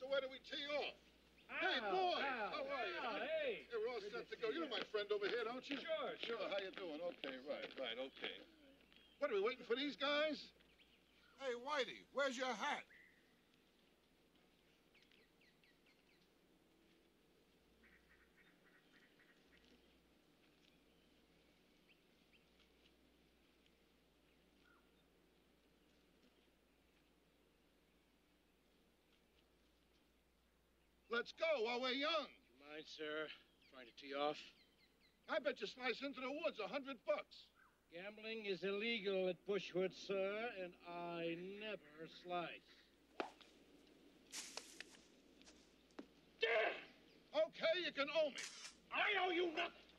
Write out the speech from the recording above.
so why don't we tee off? Hey, boy! How are you? Hey! We're all set to go. You're my friend over here, don't you? Sure, sure. How you doing? Okay, right, okay. What, are we waiting for these guys? Hey, Whitey, where's your hat? Let's go while we're young. You mind, sir? Trying to tee off? I bet you slice into the woods $100. Gambling is illegal at Bushwood, sir, and I never slice. Okay, you can owe me. I owe you nothing.